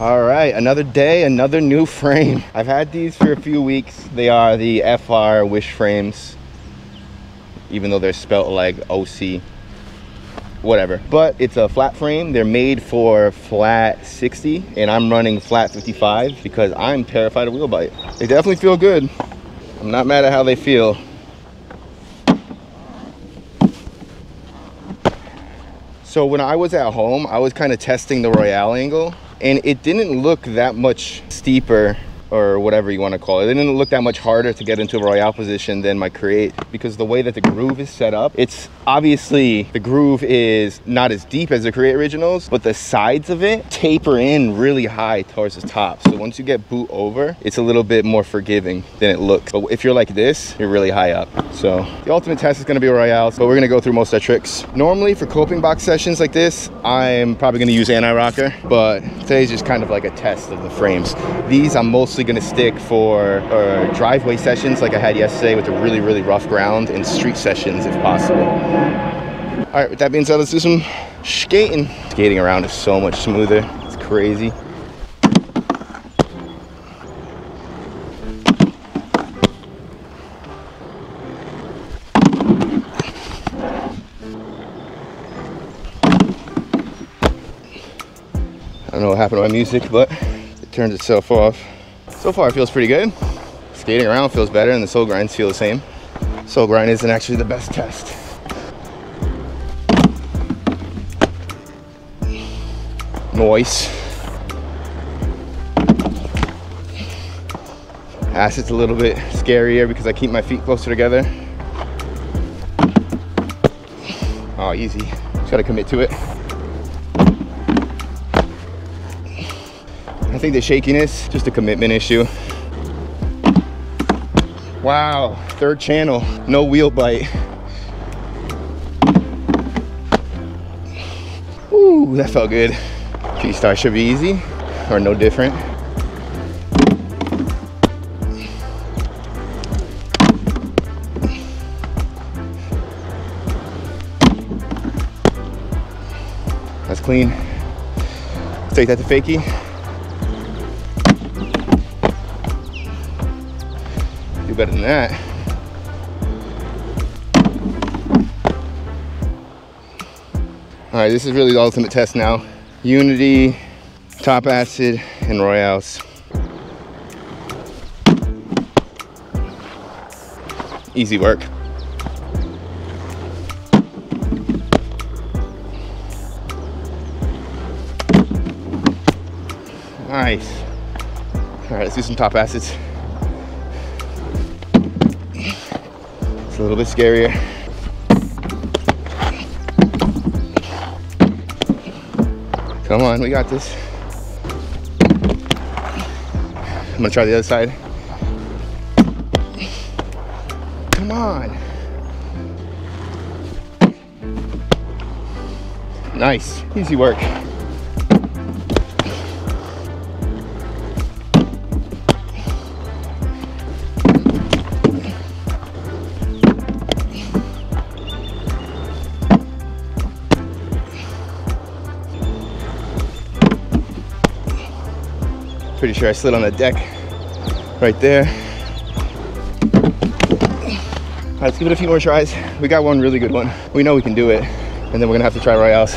All right, another day, another new frame. I've had these for a few weeks. They are the FR Wish Frames, even though they're spelt like OC, whatever. But it's a flat frame. They're made for flat 60, and I'm running flat 55 because I'm terrified of wheel bite. They definitely feel good. I'm not mad at how they feel. So when I was at home, I was kind of testing the Royale angle, and it didn't look that much steeper, or whatever you want to call it. It didn't look that much harder to get into a Royale position than my Create, because the way that the groove is set up, it's obviously, the groove is not as deep as the Create Originals, but the sides of it taper in really high towards the top. So once you get boot over, it's a little bit more forgiving than it looks. But if you're like this, you're really high up. So the ultimate test is going to be Royales, but we're going to go through most of our tricks. Normally for coping box sessions like this, I'm probably going to use anti-rocker, but today's just kind of like a test of the frames. These I'm mostly going to stick for driveway sessions like I had yesterday with a really rough ground, and street sessions if possible. All right, with that being said, let's do some skating. Skating around is so much smoother, it's crazy. I don't know what happened to my music, but it turned itself off. So far it feels pretty good. Skating around feels better, and the sole grinds feel the same. Sole grind isn't actually the best test. Noise. Acid's a little bit scarier because I keep my feet closer together. Oh, easy. Just gotta commit to it. I think the shakiness, just a commitment issue. Wow, third channel, no wheel bite. Ooh, that felt good. T-star should be easy, or no different. That's clean. Let's take that to fakie. Better than that. All right, this is really the ultimate test now. Unity, top acid, and Royales. Easy work. Nice. All right, let's do some top acids. A little bit scarier. Come on, we got this. I'm gonna try the other side. Come on. Nice, easy work. Pretty sure I slid on the deck right there. All right, let's give it a few more tries. We got one really good one. We know we can do it, and then we're gonna have to try Royales.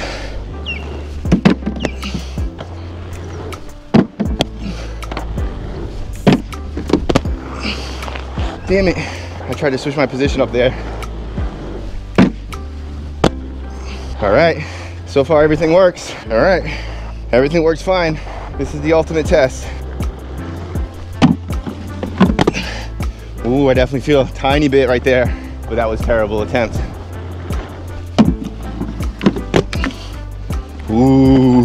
Damn it. I tried to switch my position up there. All right, so far everything works. All right, everything works fine. This is the ultimate test. Ooh, I definitely feel a tiny bit right there, but that was a terrible attempt. Ooh.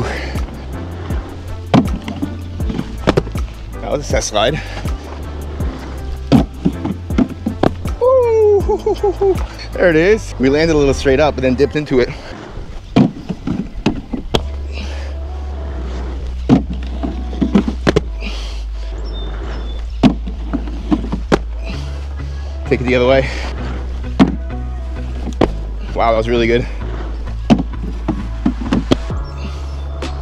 That was a test slide. Ooh, there it is. We landed a little straight up, but then dipped into it. Take it the other way. Wow, that was really good.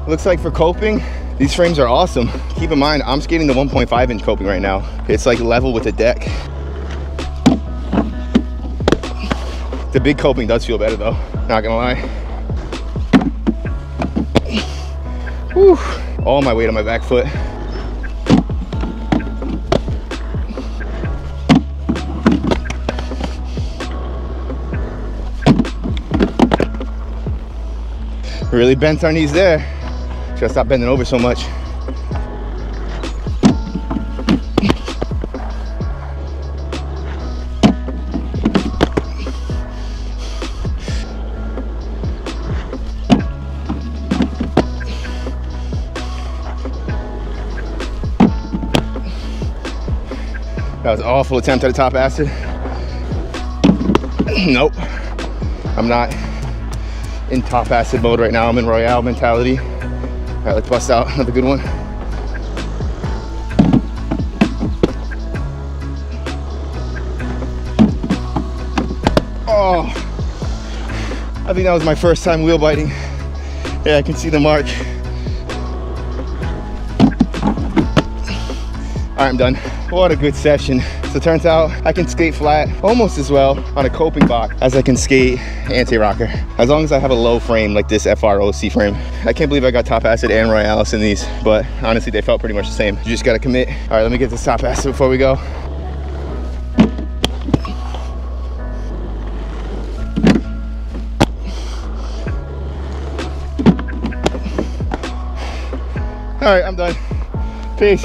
Looks like for coping, These frames are awesome. Keep in mind, I'm skating the 1.5 inch coping right now. It's like level with the deck. The big coping does feel better though, not gonna lie. Whew. All my weight on my back foot. Really bent our knees there. Gotta stop bending over so much. That was an awful attempt at a top acid. Nope. I'm not in top acid mode right now. I'm in Royale mentality. All right, let's bust out another good one. Oh, I think that was my first time wheel biting. Yeah, I can see the mark. All right, I'm done. What a good session. So it turns out I can skate flat almost as well on a coping box as I can skate anti-rocker, as long as I have a low frame like this FR Oysi frame. I can't believe I got top acid and Royales in these, but honestly, they felt pretty much the same. You just gotta commit. All right, let me get this top acid before we go. All right, I'm done. Peace.